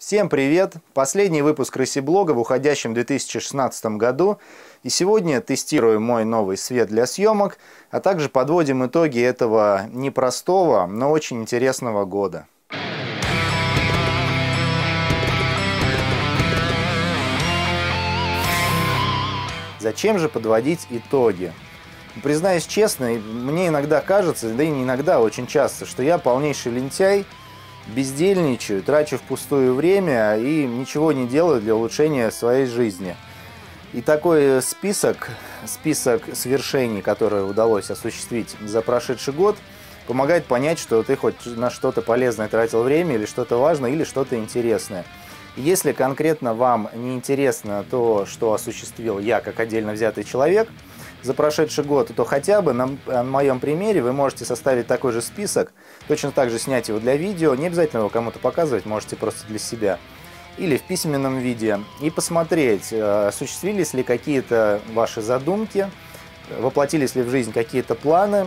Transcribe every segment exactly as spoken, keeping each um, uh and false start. Всем привет! Последний выпуск Рысеблога в уходящем две тысячи шестнадцатом году. И сегодня тестирую мой новый свет для съемок, а также подводим итоги этого непростого, но очень интересного года. Зачем же подводить итоги? Признаюсь честно, мне иногда кажется, да и не иногда, очень часто, что я полнейший лентяй, бездельничаю, трачу впустую время и ничего не делаю для улучшения своей жизни. И такой список, список свершений, которые удалось осуществить за прошедший год, помогает понять, что ты хоть на что-то полезное тратил время, или что-то важное, или что-то интересное. Если конкретно вам не интересно то, что осуществил я как отдельно взятый человек за прошедший год, то хотя бы на, на моем примере вы можете составить такой же список, точно так же снять его для видео, не обязательно его кому-то показывать, можете просто для себя, или в письменном виде, и посмотреть, осуществились ли какие-то ваши задумки, воплотились ли в жизнь какие-то планы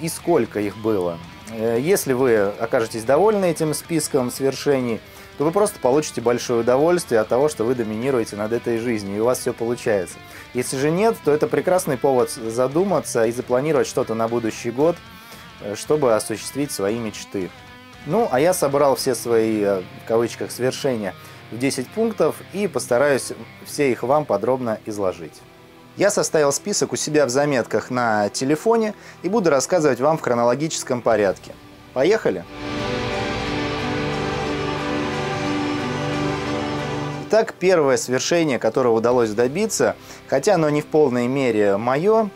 и сколько их было. Если вы окажетесь довольны этим списком свершений, то вы просто получите большое удовольствие от того, что вы доминируете над этой жизнью, и у вас все получается. Если же нет, то это прекрасный повод задуматься и запланировать что-то на будущий год, чтобы осуществить свои мечты. Ну, а я собрал все свои, в кавычках, свершения в десять пунктов и постараюсь все их вам подробно изложить. Я составил список у себя в заметках на телефоне и буду рассказывать вам в хронологическом порядке. Поехали! Итак, первое свершение, которое удалось добиться, хотя оно не в полной мере мое,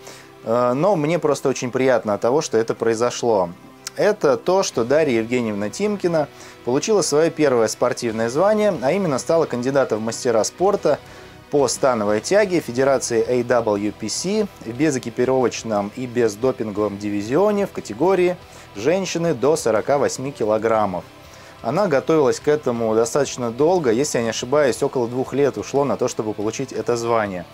но мне просто очень приятно от того, что это произошло. Это то, что Дарья Евгеньевна Тимкина получила свое первое спортивное звание, а именно стала кандидатом в мастера спорта по становой тяге Федерации эй дабл ю пи си в безэкипировочном и бездопинговом дивизионе в категории «Женщины до сорока восьми килограммов». Она готовилась к этому достаточно долго, если я не ошибаюсь, около двух лет ушло на то, чтобы получить это звание.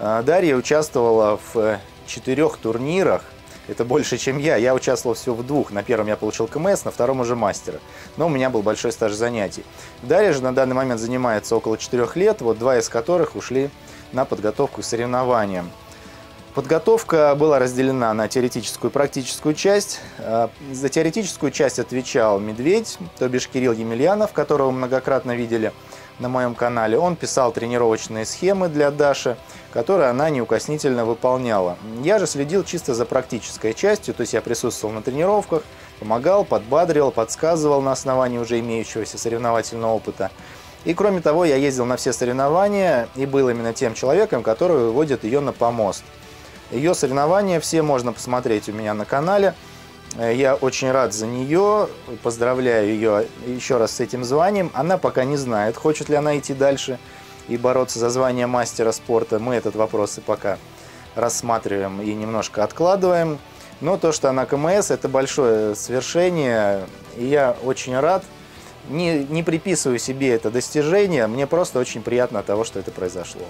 Дарья участвовала в четырех турнирах, это больше, чем я. Я участвовал всего в двух. На первом я получил КМС, на втором уже мастера. Но у меня был большой стаж занятий. Дарья же на данный момент занимается около четырех лет, вот два из которых ушли на подготовку к соревнованиям. Подготовка была разделена на теоретическую и практическую часть. За теоретическую часть отвечал Медведь, то бишь Кирилл Емельянов, которого многократно видели на моем канале. Он писал тренировочные схемы для Даши, которые она неукоснительно выполняла. Я же следил чисто за практической частью, то есть я присутствовал на тренировках, помогал, подбадривал, подсказывал на основании уже имеющегося соревновательного опыта. И кроме того, я ездил на все соревнования и был именно тем человеком, который выводит ее на помост. Ее соревнования все можно посмотреть у меня на канале. Я очень рад за нее, поздравляю ее еще раз с этим званием. Она пока не знает, хочет ли она идти дальше и бороться за звание мастера спорта. Мы этот вопрос и пока рассматриваем и немножко откладываем. Но то, что она КМС, это большое свершение, и я очень рад. Не, не приписываю себе это достижение, мне просто очень приятно от того, что это произошло.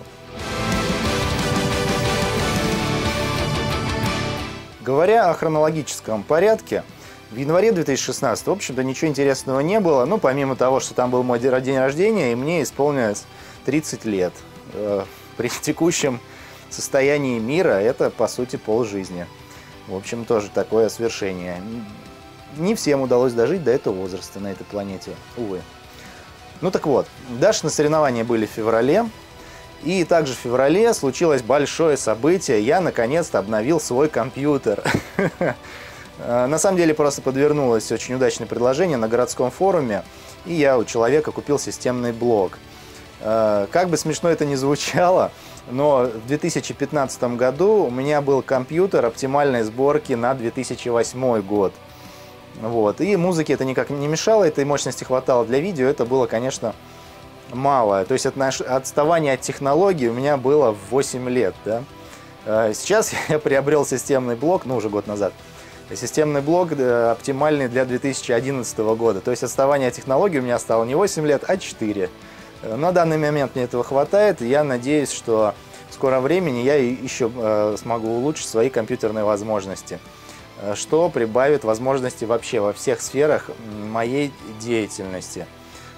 Говоря о хронологическом порядке, в январе две тысячи шестнадцатого, в общем-то, ничего интересного не было. Ну, помимо того, что там был мой день рождения, и мне исполнилось тридцать лет. При текущем состоянии мира это, по сути, полжизни. В общем, тоже такое свершение. Не всем удалось дожить до этого возраста на этой планете, увы. Ну так вот, Даши на соревнования были в феврале. И также в феврале случилось большое событие. Я наконец-то обновил свой компьютер. На самом деле просто подвернулось очень удачное предложение на городском форуме. И я у человека купил системный блок. Как бы смешно это ни звучало, но в две тысячи пятнадцатом году у меня был компьютер оптимальной сборки на две тысячи восьмой год. Вот. И музыке это никак не мешало, этой мощности хватало для видео. Это было, конечно, мало. То есть отставание от технологий у меня было в восемь лет. Да? Сейчас я приобрел системный блок, ну уже год назад, системный блок оптимальный для две тысячи одиннадцатого года. То есть отставание от технологий у меня стало не восемь лет, а четыре. На данный момент мне этого хватает, и я надеюсь, что в скором времени я еще смогу улучшить свои компьютерные возможности, что прибавит возможности вообще во всех сферах моей деятельности.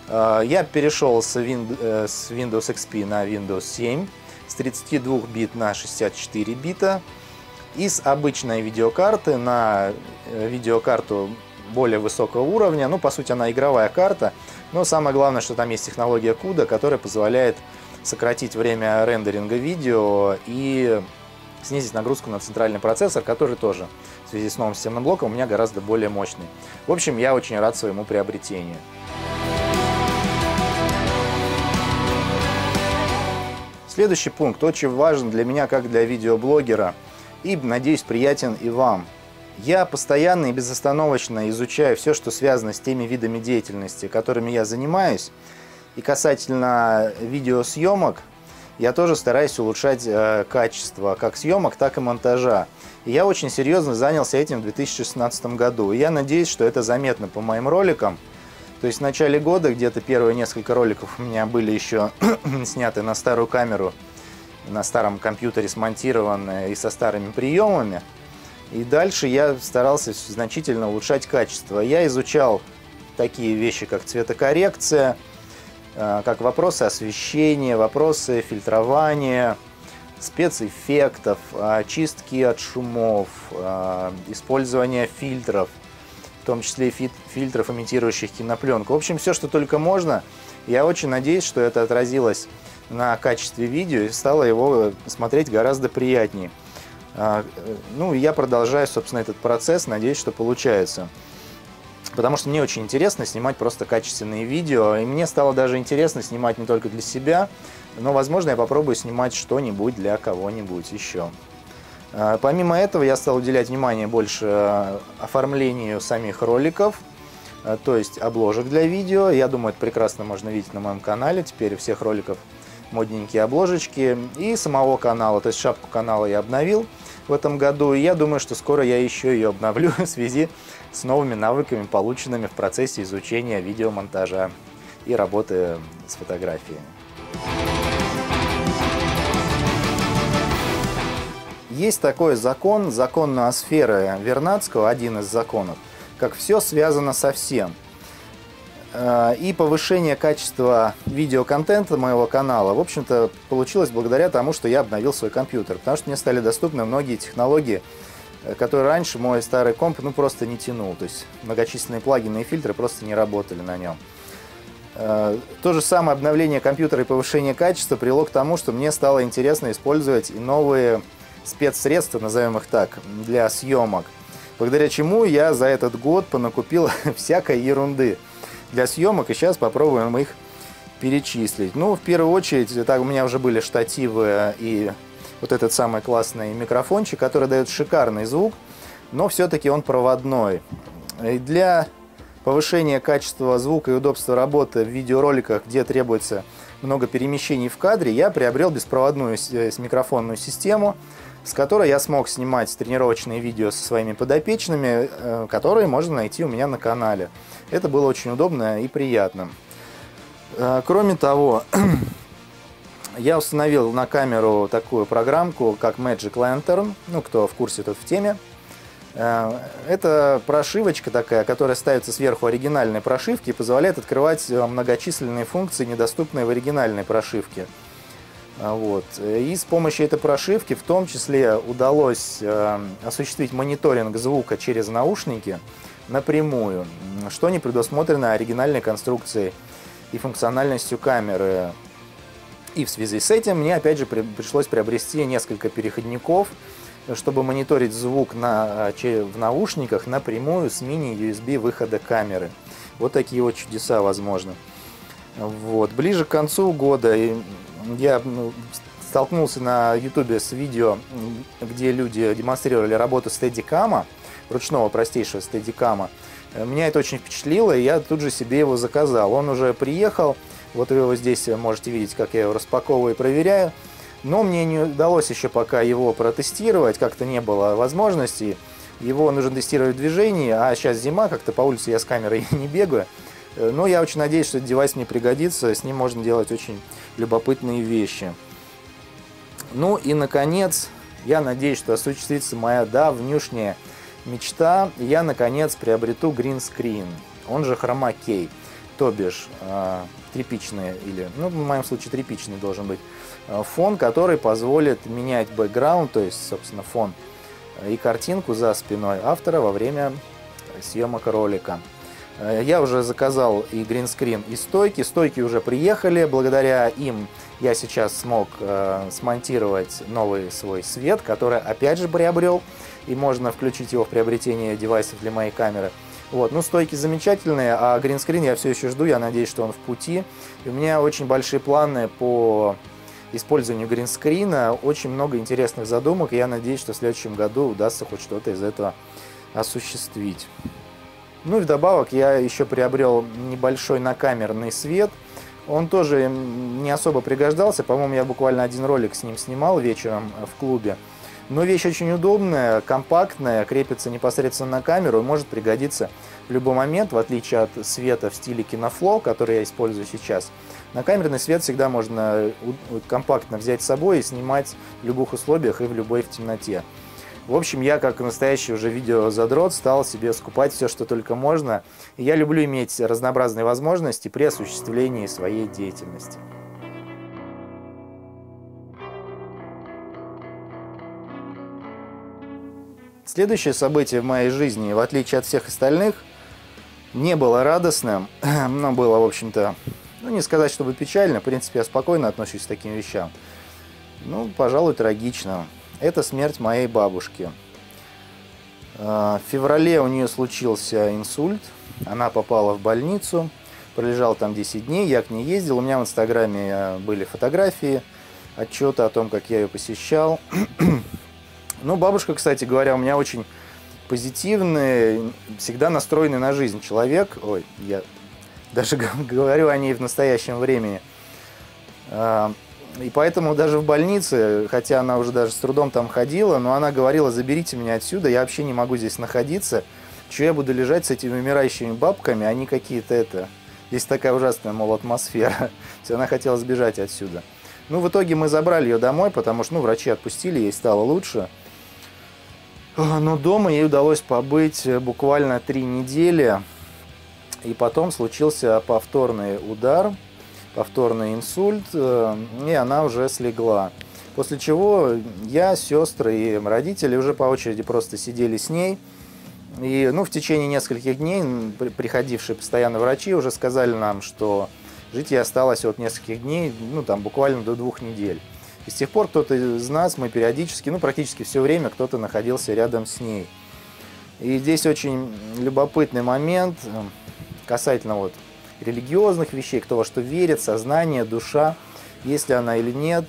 Я перешел с Windows икс пи на Windows семь, с тридцати двух бит на шестьдесят четыре бита и с обычной видеокарты на видеокарту более высокого уровня. Ну, по сути, она игровая карта, но самое главное, что там есть технология CUDA, которая позволяет сократить время рендеринга видео и снизить нагрузку на центральный процессор, который тоже в связи с новым системным блоком у меня гораздо более мощный. В общем, я очень рад своему приобретению. Следующий пункт очень важен для меня, как для видеоблогера, и, надеюсь, приятен и вам. Я постоянно и безостановочно изучаю все, что связано с теми видами деятельности, которыми я занимаюсь. И касательно видеосъемок, я тоже стараюсь улучшать э, качество как съемок, так и монтажа. И я очень серьезно занялся этим в две тысячи шестнадцатом году. И я надеюсь, что это заметно по моим роликам. То есть в начале года где-то первые несколько роликов у меня были еще сняты на старую камеру, на старом компьютере смонтированы и со старыми приемами. И дальше я старался значительно улучшать качество. Я изучал такие вещи, как цветокоррекция, как вопросы освещения, вопросы фильтрования, спецэффектов, очистки от шумов, использования фильтров, в том числе и фильтров, имитирующих кинопленку. В общем, все, что только можно. Я очень надеюсь, что это отразилось на качестве видео и стало его смотреть гораздо приятнее. Ну, я продолжаю, собственно, этот процесс, надеюсь, что получается. Потому что мне очень интересно снимать просто качественные видео, и мне стало даже интересно снимать не только для себя, но, возможно, я попробую снимать что-нибудь для кого-нибудь еще. Помимо этого, я стал уделять внимание больше оформлению самих роликов, то есть обложек для видео. Я думаю, это прекрасно можно видеть на моем канале, теперь у всех роликов модненькие обложечки. И самого канала, то есть шапку канала я обновил в этом году, и я думаю, что скоро я еще ее обновлю в связи с новыми навыками, полученными в процессе изучения видеомонтажа и работы с фотографией. Есть такой закон, закон ноосферы Вернадского, один из законов, как все связано со всем. И повышение качества видеоконтента моего канала, в общем-то, получилось благодаря тому, что я обновил свой компьютер, потому что мне стали доступны многие технологии, которые раньше мой старый комп ну, просто не тянул. То есть многочисленные плагины и фильтры просто не работали на нем. То же самое обновление компьютера и повышение качества привело к тому, что мне стало интересно использовать и новые спецсредства, назовем их так, для съемок, благодаря чему я за этот год понакупил всякой ерунды для съемок, и сейчас попробуем их перечислить. Ну, в первую очередь, так, у меня уже были штативы и вот этот самый классный микрофончик, который дает шикарный звук, но все-таки он проводной. И для повышения качества звука и удобства работы в видеороликах, где требуется много перемещений в кадре, я приобрел беспроводную микрофонную систему, с которой я смог снимать тренировочные видео со своими подопечными, которые можно найти у меня на канале. Это было очень удобно и приятно. Кроме того, я установил на камеру такую программку, как Magic Lantern, ну, кто в курсе, тот в теме. Это прошивочка такая, которая ставится сверху оригинальной прошивки и позволяет открывать многочисленные функции, недоступные в оригинальной прошивке. Вот. И с помощью этой прошивки в том числе удалось э, осуществить мониторинг звука через наушники напрямую, что не предусмотрено оригинальной конструкцией и функциональностью камеры. И в связи с этим мне опять же при, пришлось приобрести несколько переходников, чтобы мониторить звук на, в наушниках напрямую с мини-ю эс би выхода камеры. Вот такие вот чудеса возможны. Вот. Ближе к концу года и я столкнулся на YouTube с видео, где люди демонстрировали работу стедикама, ручного простейшего стедикама. Меня это очень впечатлило, и я тут же себе его заказал. Он уже приехал, вот вы его здесь можете видеть, как я его распаковываю и проверяю. Но мне не удалось еще пока его протестировать, как-то не было возможности. Его нужно тестировать в движении, а сейчас зима, как-то по улице я с камерой не бегаю. Но я очень надеюсь, что этот девайс мне пригодится, с ним можно делать очень любопытные вещи. Ну и, наконец, я надеюсь, что осуществится моя давнюшняя мечта. Я, наконец, приобрету гринскрин, он же хромакей. То бишь, э, тряпичный или, ну, в моем случае тряпичный должен быть э, фон, который позволит менять бэкграунд, то есть, собственно, фон и картинку за спиной автора во время съемок ролика. Э, я уже заказал и гринскрин, и стойки. Стойки уже приехали. Благодаря им я сейчас смог э, смонтировать новый свой свет, который опять же приобрел. И можно включить его в приобретение девайсов для моей камеры. Вот, ну, стойки замечательные, а гринскрин я все еще жду, я надеюсь, что он в пути. И у меня очень большие планы по использованию гринскрина, очень много интересных задумок, и я надеюсь, что в следующем году удастся хоть что-то из этого осуществить. Ну и вдобавок я еще приобрел небольшой накамерный свет. Он тоже не особо пригождался, по-моему, я буквально один ролик с ним снимал вечером в клубе. Но вещь очень удобная, компактная, крепится непосредственно на камеру и может пригодиться в любой момент, в отличие от света в стиле кинофло, который я использую сейчас. На камерный свет всегда можно компактно взять с собой и снимать в любых условиях и в любой в темноте. В общем, я, как настоящий уже видеозадрот, стал себе скупать все, что только можно. И я люблю иметь разнообразные возможности при осуществлении своей деятельности. Следующее событие в моей жизни, в отличие от всех остальных, не было радостным, но было, в общем-то, ну, не сказать, чтобы печально. В принципе, я спокойно отношусь к таким вещам. Ну, пожалуй, трагично. Это смерть моей бабушки. В феврале у нее случился инсульт. Она попала в больницу, пролежала там десять дней, я к ней ездил. У меня в Инстаграме были фотографии, отчеты о том, как я ее посещал. Ну, бабушка, кстати говоря, у меня очень позитивный, всегда настроенный на жизнь человек. Ой, я даже говорю о ней в настоящем времени. И поэтому даже в больнице, хотя она уже даже с трудом там ходила, но она говорила: заберите меня отсюда, я вообще не могу здесь находиться. Чего я буду лежать с этими умирающими бабками, они какие-то это... Здесь такая ужасная, мол, атмосфера. Все, она хотела сбежать отсюда. Ну, в итоге мы забрали ее домой, потому что, ну, врачи отпустили, ей стало лучше. Но дома ей удалось побыть буквально три недели. И потом случился повторный удар, повторный инсульт, и она уже слегла. После чего я, сестры и родители уже по очереди просто сидели с ней. И, ну, в течение нескольких дней приходившие постоянно врачи уже сказали нам, что жить ей осталось от нескольких дней, ну, там, буквально до двух недель. И с тех пор кто-то из нас, мы периодически, ну, практически все время кто-то находился рядом с ней. И здесь очень любопытный момент касательно вот религиозных вещей, кто во что верит, сознание, душа, есть ли она или нет.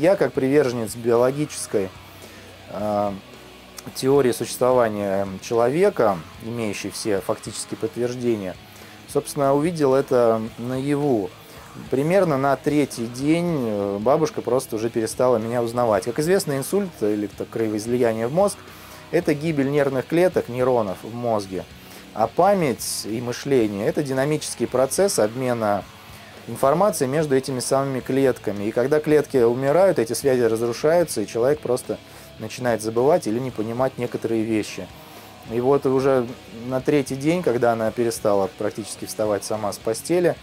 Я, как приверженец биологической э, теории существования человека, имеющей все фактические подтверждения, собственно, увидел это наяву. Примерно на третий день бабушка просто уже перестала меня узнавать. Как известно, инсульт или кровоизлияние в мозг – это гибель нервных клеток, нейронов в мозге. А память и мышление – это динамический процесс обмена информацией между этими самыми клетками. И когда клетки умирают, эти связи разрушаются, и человек просто начинает забывать или не понимать некоторые вещи. И вот уже на третий день, когда она перестала практически вставать сама с постели,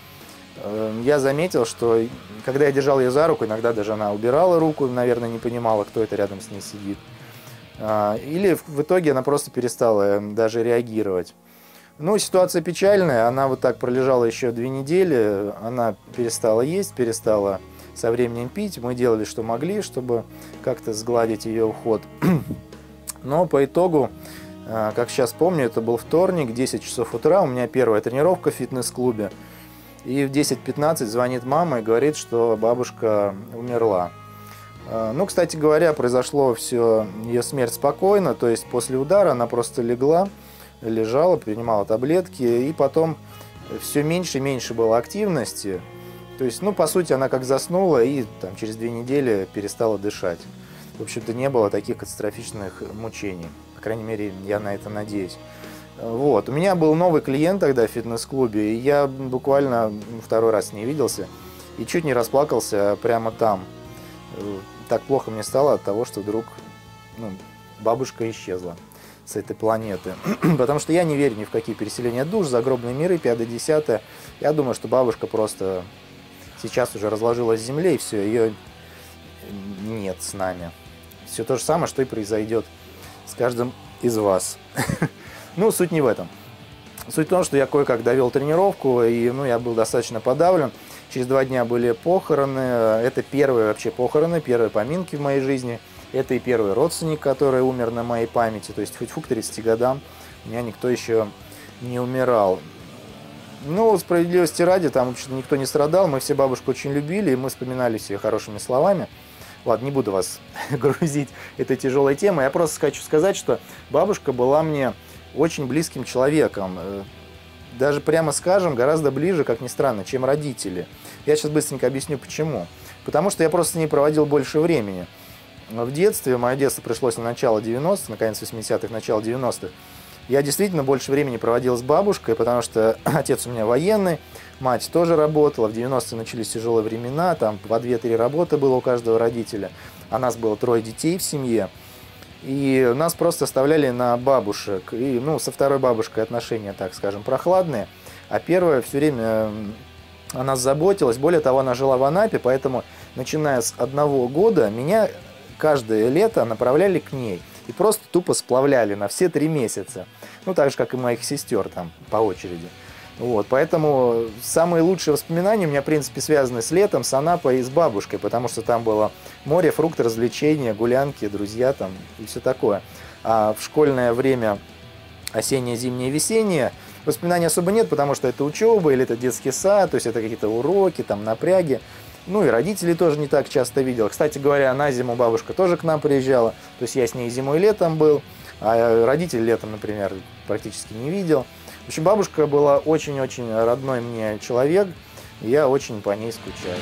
я заметил, что когда я держал ее за руку, иногда даже она убирала руку, наверное, не понимала, кто это рядом с ней сидит. Или в итоге она просто перестала даже реагировать. Ну, ситуация печальная, она вот так пролежала еще две недели, она перестала есть, перестала со временем пить. Мы делали, что могли, чтобы как-то сгладить ее уход. Но по итогу, как сейчас помню, это был вторник, десять часов утра, у меня первая тренировка в фитнес-клубе. И в десять пятнадцать звонит мама и говорит, что бабушка умерла. Ну, кстати говоря, произошло все, ее смерть спокойно, то есть после удара она просто легла, лежала, принимала таблетки, и потом все меньше и меньше было активности. То есть, ну, по сути, она как заснула и там, через две недели перестала дышать. В общем-то, не было таких катастрофичных мучений. По крайней мере, я на это надеюсь. Вот. У меня был новый клиент тогда в фитнес-клубе, и я буквально второй раз с ней виделся и чуть не расплакался прямо там. Так плохо мне стало от того, что вдруг, ну, бабушка исчезла. с этой планеты. Потому что я не верю ни в какие переселения душ, загробные миры, пятое-десятое. Я думаю, что бабушка просто сейчас уже разложилась в земле, и все, ее нет с нами. Все то же самое, что и произойдет с каждым из вас. Ну, суть не в этом. Суть в том, что я кое-как довел тренировку, и ну, я был достаточно подавлен. Через два дня были похороны. Это первые вообще похороны, первые поминки в моей жизни. Это и первый родственник, который умер на моей памяти. То есть, фу-фу, к тридцати годам у меня никто еще не умирал. Ну, справедливости ради, там вообще никто не страдал. Мы все бабушку очень любили, и мы вспоминали все хорошими словами. Ладно, не буду вас грузить этой тяжелой темой. Я просто хочу сказать, что бабушка была мне очень близким человеком. Даже, прямо скажем, гораздо ближе, как ни странно, чем родители. Я сейчас быстренько объясню, почему. Потому что я просто не проводил больше времени. В детстве, мое детство пришлось на начало девяностых, на конец восьмидесятых, начало девяностых. Я действительно больше времени проводил с бабушкой, потому что отец у меня военный, мать тоже работала. В девяностые начались тяжелые времена, там по две-три работы было у каждого родителя. А нас было трое детей в семье. И нас просто оставляли на бабушек. И, ну, со второй бабушкой отношения, так скажем, прохладные. А первая все время о нас заботилась. Более того, она жила в Анапе, поэтому, начиная с одного года, меня каждое лето направляли к ней. И просто тупо сплавляли на все три месяца. Ну, так же, как и моих сестер там по очереди. Вот, поэтому самые лучшие воспоминания у меня, в принципе, связаны с летом, с Анапой и с бабушкой, потому что там было море, фрукты, развлечения, гулянки, друзья там и все такое. А в школьное время осеннее, зимнее, весеннее воспоминаний особо нет, потому что это учеба или это детский сад, то есть это какие-то уроки, там напряги. Ну и родителей тоже не так часто видел. Кстати говоря, на зиму бабушка тоже к нам приезжала, то есть я с ней зимой и летом был, а родителей летом, например, практически не видел. В общем, бабушка была очень-очень родной мне человек, и я очень по ней скучаю.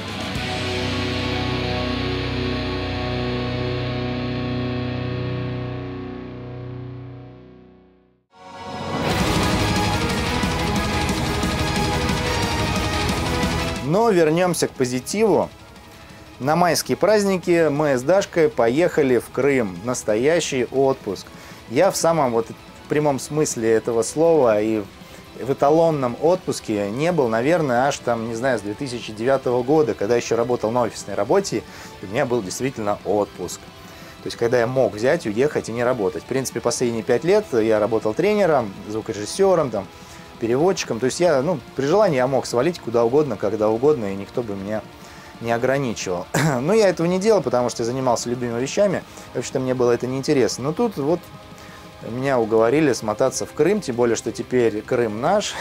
Но вернемся к позитиву. На майские праздники мы с Дашкой поехали в Крым. Настоящий отпуск. Я в самом вот... в прямом смысле этого слова и в эталонном отпуске не был, наверное, аж там, не знаю, с две тысячи девятого года, когда еще работал на офисной работе, и у меня был действительно отпуск. То есть, когда я мог взять, уехать и не работать. В принципе, последние пять лет я работал тренером, звукорежиссером, там, переводчиком. То есть, я, ну, при желании я мог свалить куда угодно, когда угодно, и никто бы меня не ограничивал. Но я этого не делал, потому что я занимался любимыми вещами. Вообще-то мне было это неинтересно. Но тут вот... меня уговорили смотаться в Крым, тем более, что теперь Крым наш,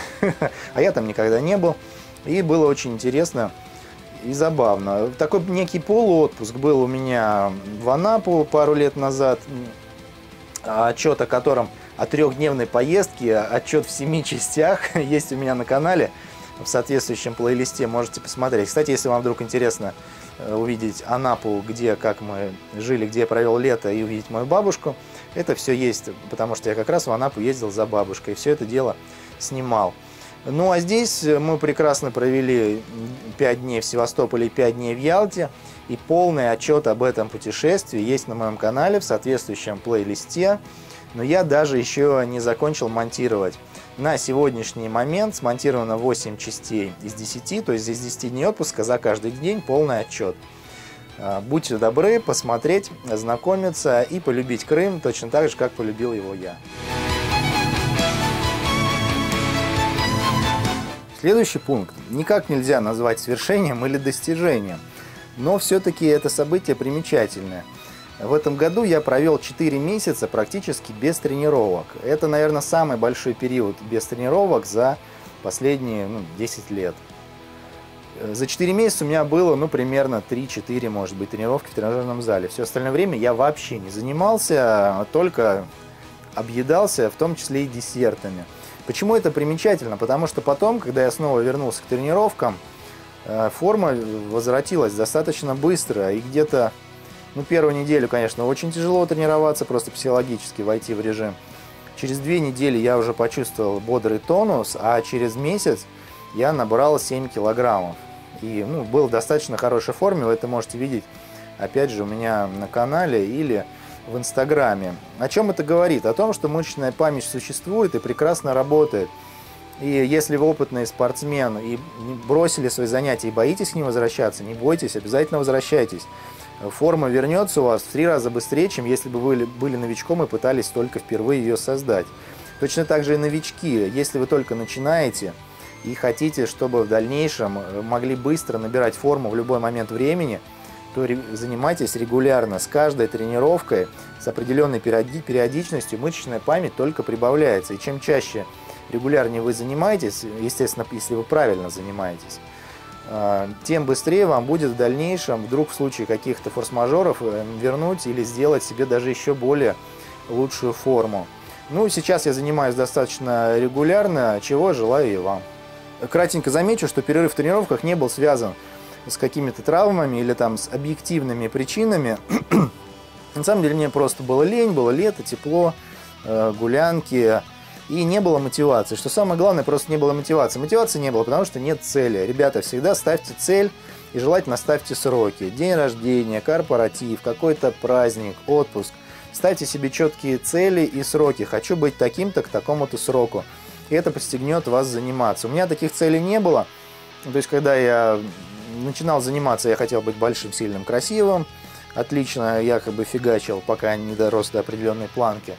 а я там никогда не был. И было очень интересно и забавно. Такой некий полуотпуск был у меня в Анапу пару лет назад, отчет о котором, о трехдневной поездке, отчет в семи частях есть у меня на канале, в соответствующем плейлисте можете посмотреть. Кстати, если вам вдруг интересно увидеть Анапу, где, как мы жили, где я провел лето, и увидеть мою бабушку, это все есть, потому что я как раз в Анапу ездил за бабушкой, и все это дело снимал. Ну, а здесь мы прекрасно провели пять дней в Севастополе и пять дней в Ялте, и полный отчет об этом путешествии есть на моем канале в соответствующем плейлисте, но я даже еще не закончил монтировать. На сегодняшний момент смонтировано восемь частей из десяти, то есть из десяти дней отпуска за каждый день полный отчет. Будьте добры посмотреть, ознакомиться и полюбить Крым точно так же, как полюбил его я. Следующий пункт никак нельзя назвать свершением или достижением, но все-таки это событие примечательное. В этом году я провел четыре месяца практически без тренировок. Это, наверное, самый большой период без тренировок за последние, ну, десять лет. За четыре месяца у меня было, ну, примерно три-четыре, может быть, тренировки в тренажерном зале. Все остальное время я вообще не занимался, только объедался, в том числе и десертами. Почему это примечательно? Потому что потом, когда я снова вернулся к тренировкам, форма возвратилась достаточно быстро, и где-то... ну, первую неделю, конечно, очень тяжело тренироваться, просто психологически войти в режим. Через две недели я уже почувствовал бодрый тонус, а через месяц я набрал семь килограммов. И, ну, был в достаточно хорошей форме, вы это можете видеть, опять же, у меня на канале или в Инстаграме. О чем это говорит? О том, что мышечная память существует и прекрасно работает. И если вы опытный спортсмен и бросили свои занятия и боитесь к ним возвращаться, не бойтесь, обязательно возвращайтесь. Форма вернется у вас в три раза быстрее, чем если бы вы были новичком и пытались только впервые ее создать. Точно так же и новички, если вы только начинаете и хотите, чтобы в дальнейшем могли быстро набирать форму в любой момент времени, то занимайтесь регулярно. С каждой тренировкой, с определенной периодичностью мышечная память только прибавляется. И чем чаще, регулярнее вы занимаетесь, естественно, если вы правильно занимаетесь, тем быстрее вам будет в дальнейшем, вдруг в случае каких-то форс-мажоров, вернуть или сделать себе даже еще более лучшую форму. Ну, сейчас я занимаюсь достаточно регулярно, чего желаю и вам. Кратенько замечу, что перерыв в тренировках не был связан с какими-то травмами или там с объективными причинами. На самом деле мне просто было лень, было лето, тепло, гулянки. И не было мотивации. Что самое главное, просто не было мотивации. Мотивации не было, потому что нет цели. Ребята, всегда ставьте цель и желательно ставьте сроки. День рождения, корпоратив, какой-то праздник, отпуск. Ставьте себе четкие цели и сроки. Хочу быть таким-то к такому-то сроку. И это подстегнет вас заниматься. У меня таких целей не было. То есть, когда я начинал заниматься, я хотел быть большим, сильным, красивым. Отлично, я как бы фигачил, пока не дорос до определенной планки.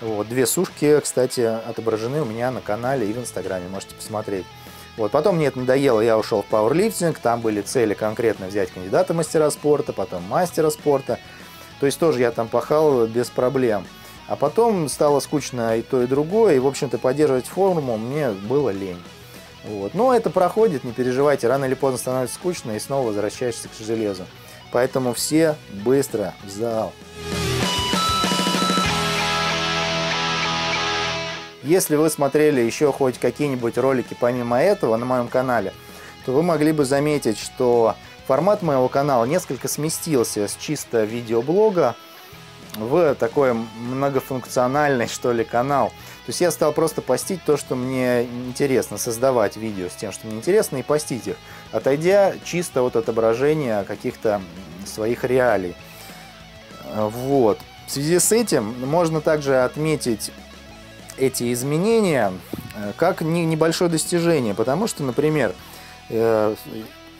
Вот, две сушки, кстати, отображены у меня на канале и в Инстаграме, можете посмотреть. Вот, потом мне это надоело, я ушел в пауэрлифтинг, там были цели конкретно взять кандидата мастера спорта, потом мастера спорта. То есть тоже я там пахал без проблем. А потом стало скучно и то, и другое, и, в общем-то, поддерживать форму мне было лень. Вот. Но это проходит, не переживайте, рано или поздно становится скучно и снова возвращаешься к железу. Поэтому все быстро в зал. Если вы смотрели еще хоть какие-нибудь ролики помимо этого на моем канале, то вы могли бы заметить, что формат моего канала несколько сместился с чисто видеоблога в такой многофункциональный, что ли, канал. То есть я стал просто постить то, что мне интересно, создавать видео с тем, что мне интересно, и постить их, отойдя чисто от отображения каких-то своих реалий. Вот. В связи с этим можно также отметить эти изменения как небольшое достижение, потому что, например,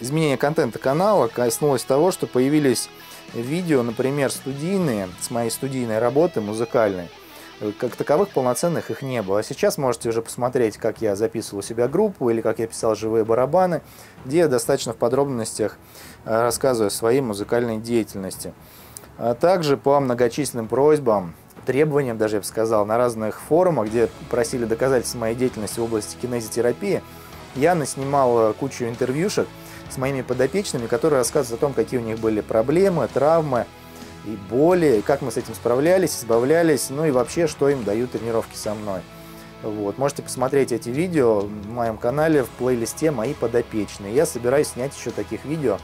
изменение контента канала коснулось того, что появились видео, например, студийные, с моей студийной работы музыкальной. Как таковых полноценных их не было. А сейчас можете уже посмотреть, как я записывал у себя группу или как я писал живые барабаны, где я достаточно в подробностях рассказываю о своей музыкальной деятельности. А также по многочисленным просьбам, требованиям даже, я бы сказал, на разных форумах, где просили доказательств моей деятельности в области кинезитерапии, я наснимал кучу интервьюшек с моими подопечными, которые рассказывают о том, какие у них были проблемы, травмы и боли, как мы с этим справлялись, избавлялись, ну и вообще, что им дают тренировки со мной. Вот. Можете посмотреть эти видео в моем канале в плейлисте «Мои подопечные». Я собираюсь снять еще таких видео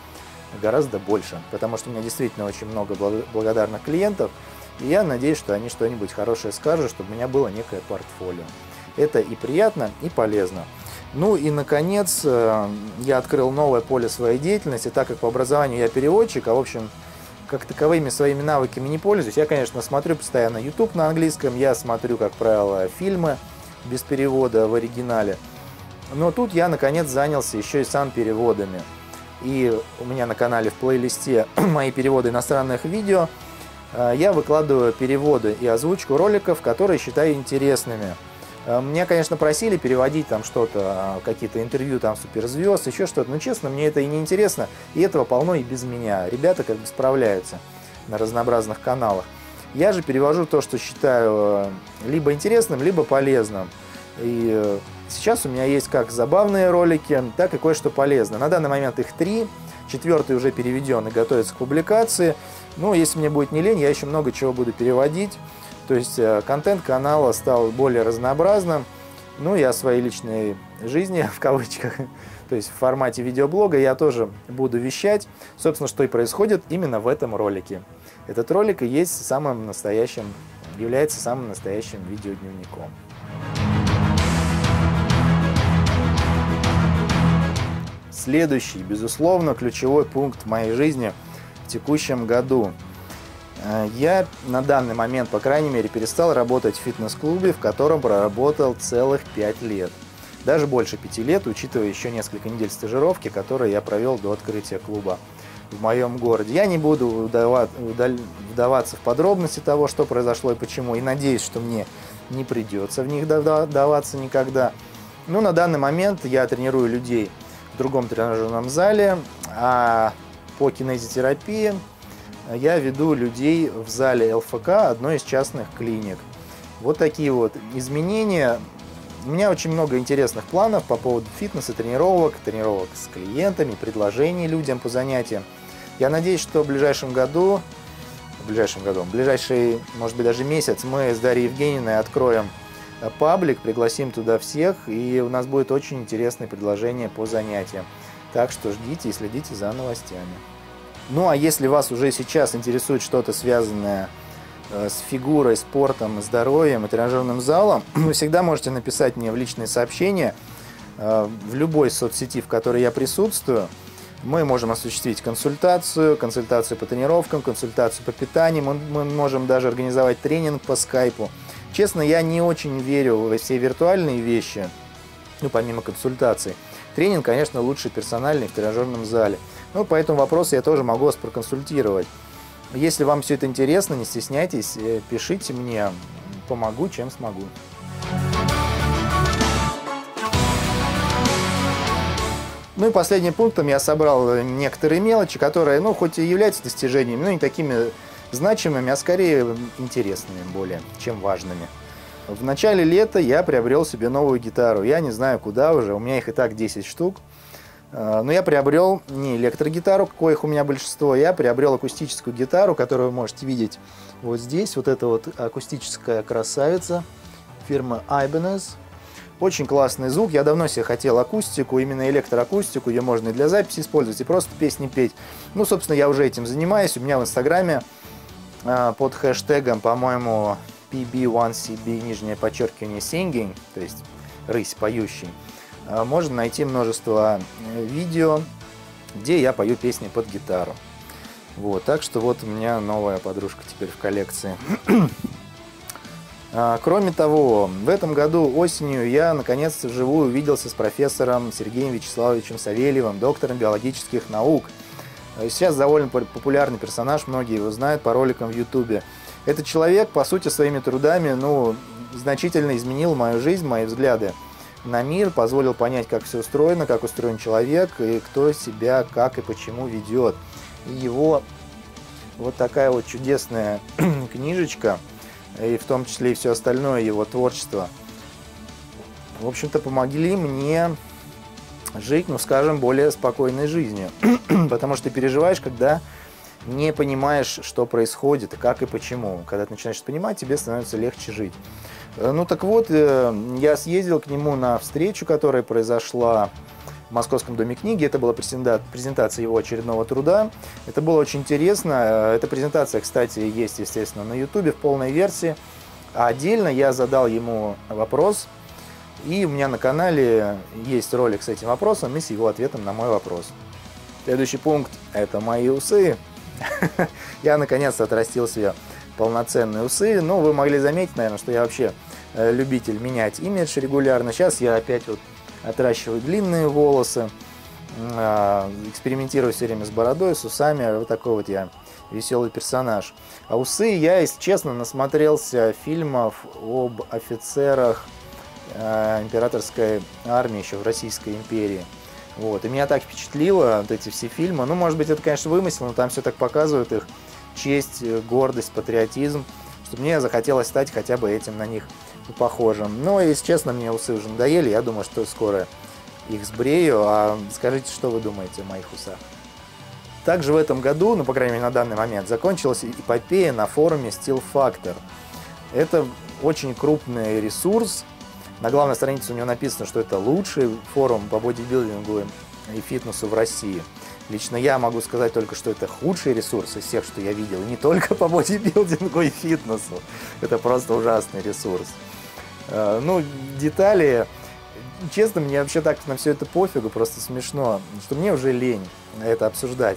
гораздо больше, потому что у меня действительно очень много благодарных клиентов. И я надеюсь, что они что-нибудь хорошее скажут, чтобы у меня было некое портфолио. Это и приятно, и полезно. Ну и, наконец, я открыл новое поле своей деятельности, так как по образованию я переводчик, а, в общем, как таковыми своими навыками не пользуюсь. Я, конечно, смотрю постоянно YouTube на английском, я смотрю, как правило, фильмы без перевода в оригинале. Но тут я, наконец, занялся еще и сам переводами. И у меня на канале в плейлисте «Мои переводы иностранных видео» я выкладываю переводы и озвучку роликов, которые считаю интересными. Меня, конечно, просили переводить там что-то, какие-то интервью там суперзвезд, еще что-то, но честно, мне это и не интересно, и этого полно и без меня. Ребята как бы справляются на разнообразных каналах. Я же перевожу то, что считаю либо интересным, либо полезным. И сейчас у меня есть как забавные ролики, так и кое-что полезное. На данный момент их три. Четвертый уже переведен и готовится к публикации. Ну, если мне будет не лень, я еще много чего буду переводить. То есть контент канала стал более разнообразным. Ну, и о своей личной жизни, в кавычках, то есть в формате видеоблога я тоже буду вещать. Собственно, что и происходит именно в этом ролике. Этот ролик и есть самым настоящим, является самым настоящим видеодневником. Следующий, безусловно, ключевой пункт в моей жизни в текущем году. Я на данный момент, по крайней мере, перестал работать в фитнес-клубе, в котором проработал целых пять лет. Даже больше пяти лет, учитывая еще несколько недель стажировки, которые я провел до открытия клуба в моем городе. Я не буду вдаваться в подробности того, что произошло и почему, и надеюсь, что мне не придется в них вдаваться никогда. Ну, на данный момент я тренирую людей в другом тренажерном зале, а по кинезитерапии я веду людей в зале ЛФК одной из частных клиник. Вот такие вот изменения. У меня очень много интересных планов по поводу фитнеса, тренировок, тренировок с клиентами, предложений людям по занятиям. Я надеюсь, что в ближайшем году, в ближайшем году, в ближайший, может быть, даже месяц мы с Дарьей Евгеньевной откроем паблик, пригласим туда всех, и у нас будет очень интересное предложение по занятиям. Так что ждите и следите за новостями. Ну а если вас уже сейчас интересует что-то связанное с фигурой, спортом, здоровьем и тренажерным залом, вы всегда можете написать мне в личные сообщения в любой соцсети, в которой я присутствую. Мы можем осуществить консультацию, консультацию по тренировкам, консультацию по питанию, мы можем даже организовать тренинг по скайпу. Честно, я не очень верю во все виртуальные вещи, ну, помимо консультаций. Тренинг, конечно, лучше персональный в тренажерном зале. Ну, по этому вопросу я тоже могу вас проконсультировать. Если вам все это интересно, не стесняйтесь, пишите мне, помогу, чем смогу. Ну и последним пунктом я собрал некоторые мелочи, которые, ну, хоть и являются достижениями, но не такими значимыми, а скорее интересными более, чем важными. В начале лета я приобрел себе новую гитару. Я не знаю, куда уже, у меня их и так десять штук. Но я приобрел не электрогитару, коих у меня большинство, я приобрел акустическую гитару, которую вы можете видеть вот здесь. Вот эта вот акустическая красавица фирмы Ibanez. Очень классный звук, я давно себе хотел акустику, именно электроакустику, ее можно и для записи использовать, и просто песни петь. Ну, собственно, я уже этим занимаюсь, у меня в Инстаграме под хэштегом, по-моему, пи би один си би, нижнее подчеркивание, singing, то есть рысь поющий, можно найти множество видео, где я пою песни под гитару. Вот, так что вот у меня новая подружка теперь в коллекции. Кроме того, в этом году осенью я наконец-то вживую увиделся с профессором Сергеем Вячеславовичем Савельевым, доктором биологических наук. Сейчас довольно популярный персонаж, многие его знают по роликам в YouTube. Этот человек, по сути, своими трудами, ну, значительно изменил мою жизнь, мои взгляды на мир, позволил понять, как все устроено, как устроен человек и кто себя как и почему ведет. И его вот такая вот чудесная книжечка, и в том числе и все остальное его творчество, в общем-то, помогли мне жить, ну, скажем, более спокойной жизнью. Потому что ты переживаешь, когда не понимаешь, что происходит, как и почему. Когда ты начинаешь понимать, тебе становится легче жить. Ну так вот, я съездил к нему на встречу, которая произошла в Московском Доме Книги. Это была презентация его очередного труда. Это было очень интересно. Эта презентация, кстати, есть, естественно, на YouTube в полной версии. А отдельно я задал ему вопрос. И у меня на канале есть ролик с этим вопросом и с его ответом на мой вопрос. Следующий пункт – это мои усы. Я наконец-то отрастил себе полноценные усы. Ну, вы могли заметить, наверное, что я вообще любитель менять имидж регулярно. Сейчас я опять вот отращиваю длинные волосы, экспериментирую все время с бородой, с усами. Вот такой вот я веселый персонаж. А усы я, если честно, насмотрелся фильмов об офицерах императорской армии еще в Российской империи. Вот. И меня так впечатлило вот эти все фильмы. Ну, может быть, это, конечно, вымысел, но там все так показывают их честь, гордость, патриотизм, что мне захотелось стать хотя бы этим на них похожим. Но, если честно, мне усы уже надоели, я думаю, что скоро их сбрею. А скажите, что вы думаете о моих усах? Также в этом году, ну, по крайней мере, на данный момент, закончилась эпопея на форуме Steel Factor. Это очень крупный ресурс. На главной странице у него написано, что это лучший форум по бодибилдингу и фитнесу в России. Лично я могу сказать только, что это худший ресурс из всех, что я видел. И не только по бодибилдингу и фитнесу. Это просто ужасный ресурс. Ну, детали... Честно, мне вообще так на все это пофигу, просто смешно, что мне уже лень это обсуждать.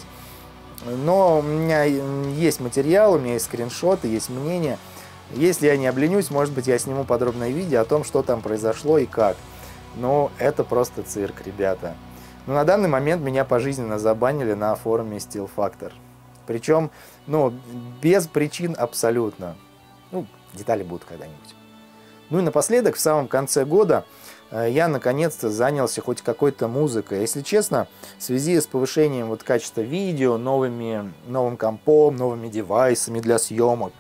Но у меня есть материал, у меня есть скриншоты, есть мнение. Если я не обленюсь, может быть, я сниму подробное видео о том, что там произошло и как. Но это просто цирк, ребята. Но на данный момент меня пожизненно забанили на форуме Steel Factor. Причем, ну, без причин абсолютно. Ну, детали будут когда-нибудь. Ну и напоследок, в самом конце года, я наконец-то занялся хоть какой-то музыкой. Если честно, в связи с повышением вот качества видео, новыми, новым компом, новыми девайсами для съемок,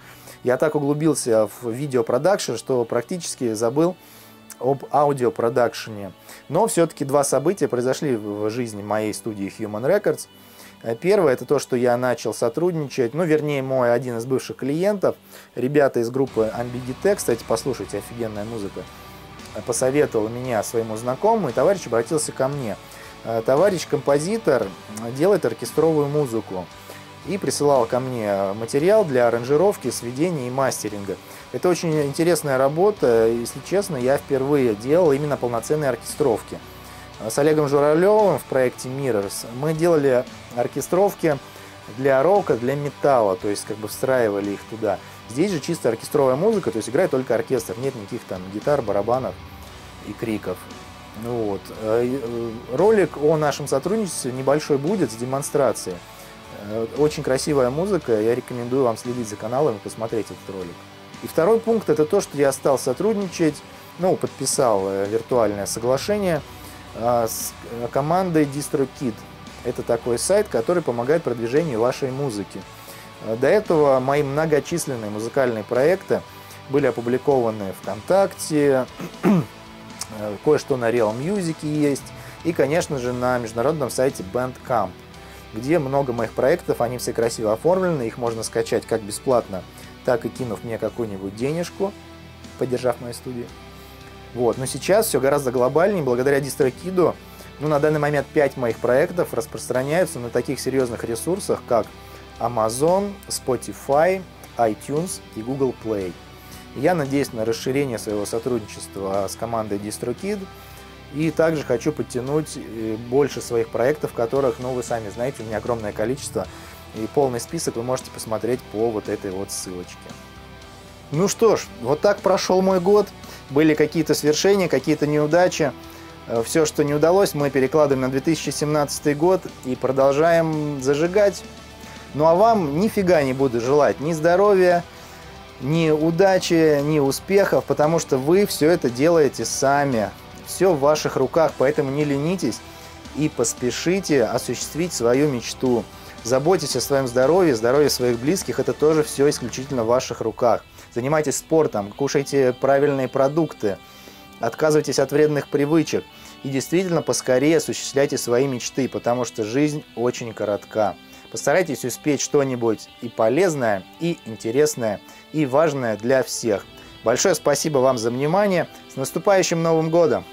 я так углубился в видеопродакшн, что практически забыл об аудиопродакшне. Но все-таки два события произошли в жизни моей студии Human Records. Первое – это то, что я начал сотрудничать, ну, вернее, мой один из бывших клиентов, ребята из группы Ambedite, кстати, послушайте, офигенная музыка, посоветовал меня своему знакомому, и товарищ обратился ко мне. Товарищ-композитор делает оркестровую музыку и присылал ко мне материал для аранжировки, сведения и мастеринга. Это очень интересная работа, если честно, я впервые делал именно полноценные оркестровки. С Олегом Журавлевым в проекте Mirrors мы делали оркестровки для рока, для металла, то есть как бы встраивали их туда. Здесь же чисто оркестровая музыка, то есть играет только оркестр, нет никаких там гитар, барабанов и криков. Вот. Ролик о нашем сотрудничестве небольшой будет с демонстрацией. Очень красивая музыка, я рекомендую вам следить за каналом и посмотреть этот ролик. И второй пункт – это то, что я стал сотрудничать, ну, подписал виртуальное соглашение с командой DistroKid. Это такой сайт, который помогает продвижению вашей музыки. До этого мои многочисленные музыкальные проекты были опубликованы ВКонтакте, кое-что на RealMusic есть, и, конечно же, на международном сайте Bandcamp, где много моих проектов, они все красиво оформлены, их можно скачать как бесплатно, так и кинув мне какую-нибудь денежку, поддержав мою студию. Вот. Но сейчас все гораздо глобальнее, благодаря DistroKid'у, ну, на данный момент пять моих проектов распространяются на таких серьезных ресурсах, как Amazon, Spotify, iTunes и Google Play. Я надеюсь на расширение своего сотрудничества с командой DistroKid и также хочу подтянуть больше своих проектов, которых, ну, вы сами знаете, у меня огромное количество, и полный список вы можете посмотреть по вот этой вот ссылочке. Ну что ж, вот так прошел мой год. Были какие-то свершения, какие-то неудачи. Все, что не удалось, мы перекладываем на две тысячи семнадцатый год и продолжаем зажигать. Ну а вам нифига не буду желать ни здоровья, ни удачи, ни успехов, потому что вы все это делаете сами. Все в ваших руках, поэтому не ленитесь и поспешите осуществить свою мечту. Заботьтесь о своем здоровье, здоровье своих близких, это тоже все исключительно в ваших руках. Занимайтесь спортом, кушайте правильные продукты, отказывайтесь от вредных привычек и действительно поскорее осуществляйте свои мечты, потому что жизнь очень коротка. Постарайтесь успеть что-нибудь и полезное, и интересное, и важное для всех. Большое спасибо вам за внимание. С наступающим Новым годом!